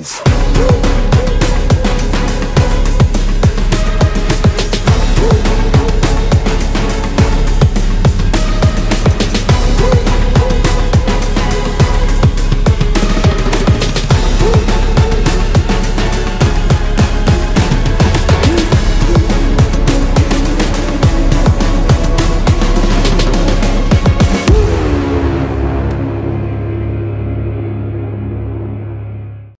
move.